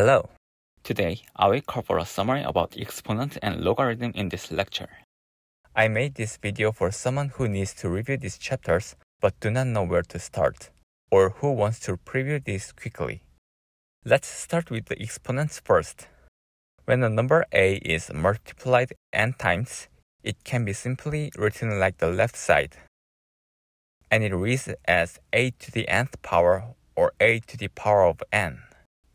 Hello. Today, I will cover a summary about exponent and logarithm in this lecture. I made this video for someone who needs to review these chapters but do not know where to start, or who wants to preview these quickly. Let's start with the exponents first. When a number a is multiplied n times, it can be simply written like the left side, and it reads as a to the nth power or a to the power of n.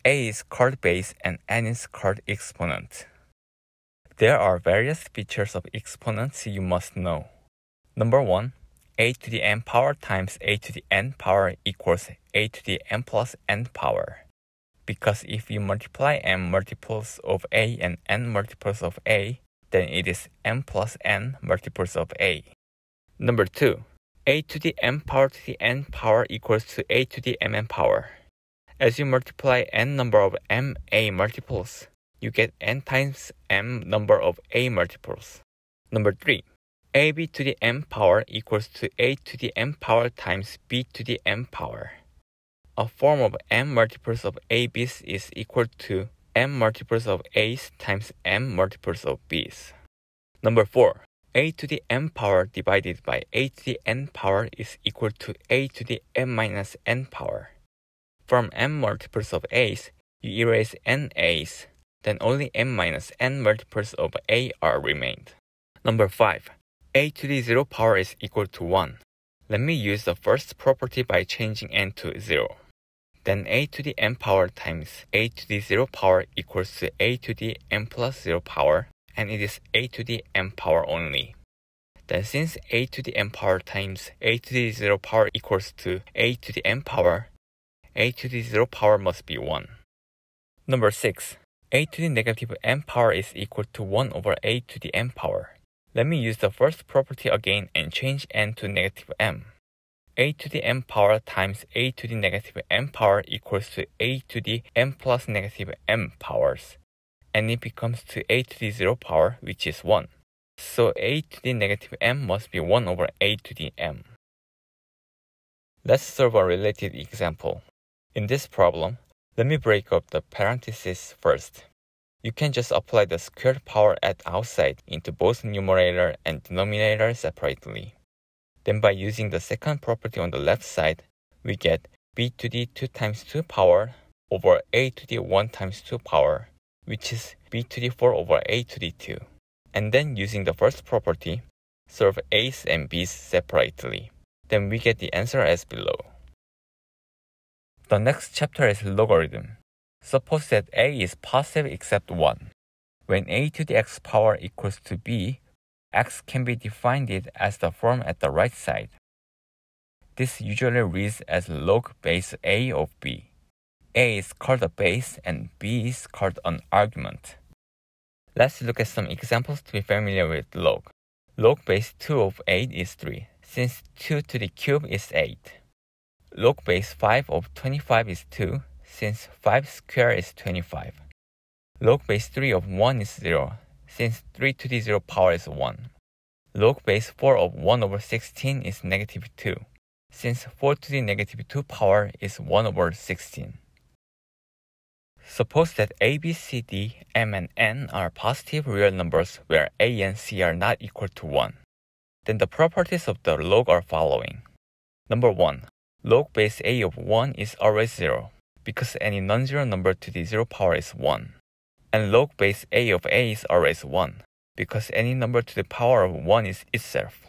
A is called base and n is called exponent. There are various features of exponents you must know. Number 1. A to the n power times a to the n power equals a to the n plus n power. Because if you multiply n multiples of a and n multiples of a, then it is n plus n multiples of a. Number 2. A to the n power equals to a to the mn power. As you multiply n number of ma multiples, you get n times m number of a multiples. Number 3. ab to the m power equals to a to the m power times b to the m power. A form of m multiples of ab's is equal to m multiples of a's times m multiples of b's. Number 4. A to the m power divided by a to the n power is equal to a to the m minus n power. From m multiples of a's, you erase n a's, then only m minus n multiples of a are remained. Number 5. A to the 0 power is equal to 1. Let me use the first property by changing n to 0. Then a to the n power times a to the 0 power equals to a to the n plus 0 power, and it is a to the n power only. Then since a to the n power times a to the 0 power equals to a to the n power, a to the 0 power must be 1. Number 6. A to the negative n power is equal to 1 over a to the n power. Let me use the first property again and change n to negative m. A to the n power times a to the negative n power equals to a to the n plus negative m powers, and it becomes to a to the 0 power, which is 1. So a to the negative m must be 1 over a to the m. Let's solve a related example. In this problem, let me break up the parentheses first. You can just apply the squared power at outside into both numerator and denominator separately. Then by using the second property on the left side, we get b to the 2 times 2 power over a to the 1 times 2 power, which is b to the 4 over a to the 2. And then using the first property, solve a's and b's separately. Then we get the answer as below. The next chapter is logarithm. Suppose that a is positive except 1. When a to the x power equals to b, x can be defined as the form at the right side. This usually reads as log base a of b. A is called a base and b is called an argument. Let's look at some examples to be familiar with log. Log base 2 of 8 is 3, since 2 to the cube is 8. Log base 5 of 25 is 2, since 5 squared is 25. Log base 3 of 1 is 0, since 3 to the 0 power is 1. Log base 4 of 1 over 16 is negative 2, since 4 to the negative 2 power is 1 over 16. Suppose that a, b, c, d, m, and n are positive real numbers where a and c are not equal to 1. Then the properties of the log are following. Number 1. Log base a of 1 is always 0, because any non-zero number to the 0 power is 1. And log base a of a is always 1, because any number to the power of 1 is itself.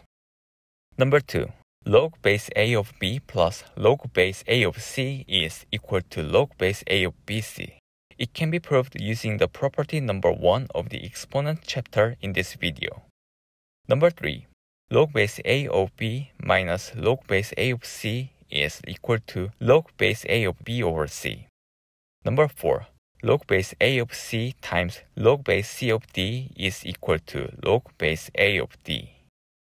Number 2. Log base a of b plus log base a of c is equal to log base a of bc. It can be proved using the property number 1 of the exponent chapter in this video. Number 3. Log base a of b minus log base a of c is equal to log base a of b over c. Number 4. Log base a of c times log base c of d is equal to log base a of d.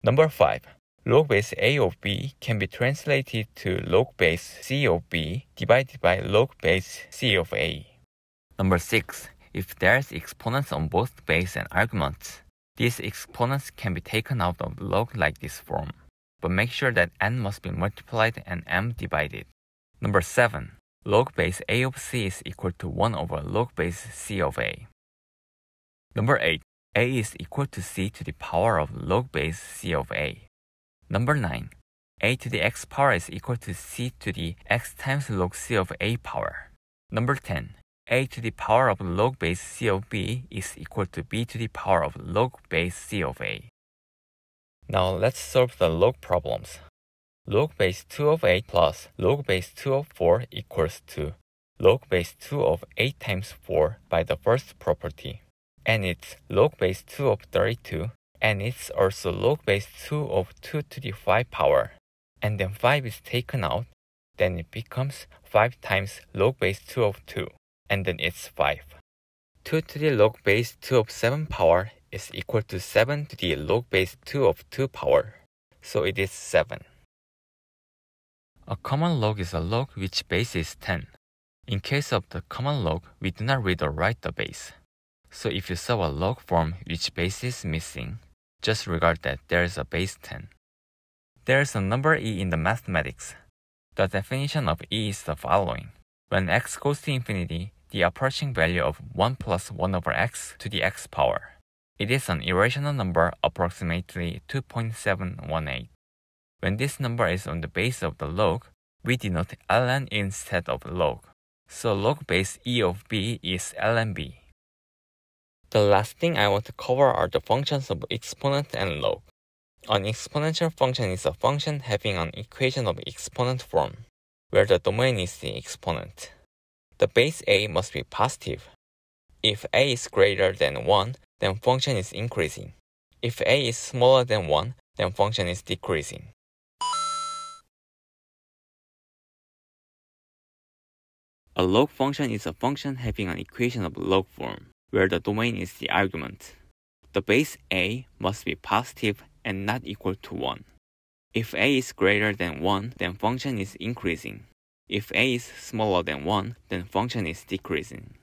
Number 5. Log base a of b can be translated to log base c of b divided by log base c of a. Number 6. If there's exponents on both base and arguments, these exponents can be taken out of the log like this form. But make sure that n must be multiplied and m divided. Number 7. log base A of C is equal to 1 over log base C of A. Number 8. A is equal to C to the power of log base C of A. Number 9. A to the X power is equal to C to the X times log C of A power. Number 10. A to the power of log base C of B is equal to B to the power of log base C of A. Now let's solve the log problems. Log base 2 of 8 plus log base 2 of 4 equals to log base 2 of 8 times 4 by the first property. And it's log base 2 of 32. And it's also log base 2 of 2 to the 5 power. And then 5 is taken out. Then it becomes 5 times log base 2 of 2. And then it's 5. 2 to the log base 2 of 7 power is equal to 7 to the log base 2 of 2 power. So it is 7. A common log is a log which base is 10. In case of the common log, we do not read or write the base. So if you saw a log form which base is missing, just regard that there is a base 10. There is a number e in the mathematics. The definition of e is the following. When x goes to infinity, the approaching value of 1 plus 1 over x to the x power. It is an irrational number, approximately 2.718. When this number is on the base of the log, we denote ln instead of log. So log base e of b is ln b. The last thing I want to cover are the functions of exponent and log. An exponential function is a function having an equation of exponent form, where the domain is the exponent. The base a must be positive. If a is greater than 1, then function is increasing. If a is smaller than 1, then function is decreasing. A log function is a function having an equation of log form, where the domain is the argument. The base a must be positive and not equal to 1. If a is greater than 1, then function is increasing. If a is smaller than 1, then function is decreasing.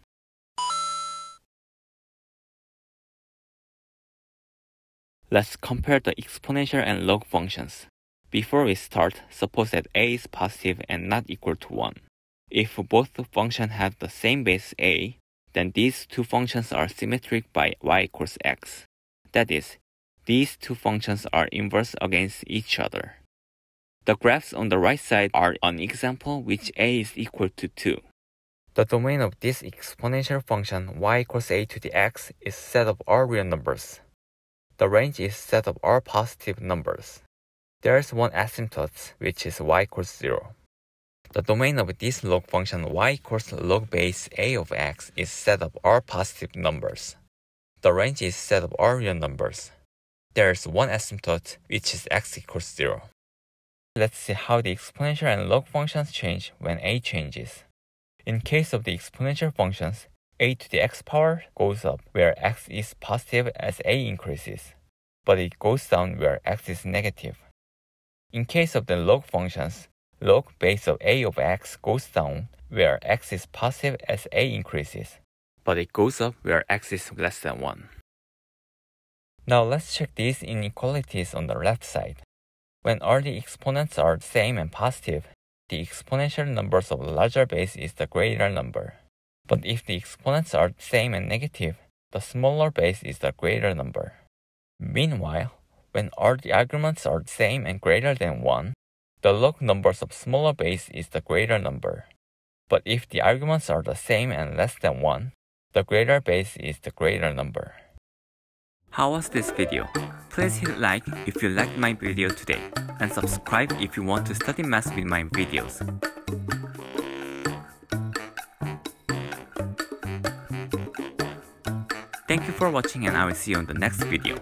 Let's compare the exponential and log functions. Before we start, suppose that a is positive and not equal to 1. If both functions have the same base a, then these two functions are symmetric by y equals x. That is, these two functions are inverse against each other. The graphs on the right side are an example which a is equal to 2. The domain of this exponential function y equals a to the x is set of all real numbers. The range is set of all positive numbers. There is one asymptote, which is y equals 0. The domain of this log function y equals log base a of x is set of all positive numbers. The range is set of all real numbers. There is one asymptote, which is x equals 0. Let's see how the exponential and log functions change when a changes. In case of the exponential functions, a to the x power goes up where x is positive as a increases, but it goes down where x is negative. In case of the log functions, log base of a of x goes down where x is positive as a increases, but it goes up where x is less than 1. Now let's check these inequalities on the left side. When all the exponents are same and positive, the exponential numbers of larger base is the greater number. But if the exponents are same and negative, the smaller base is the greater number. Meanwhile, when all the arguments are same and greater than 1, the log numbers of smaller base is the greater number. But if the arguments are the same and less than 1, the greater base is the greater number. How was this video? Please hit like if you liked my video today, and subscribe if you want to study math with my videos. Thank you for watching, and I will see you on the next video.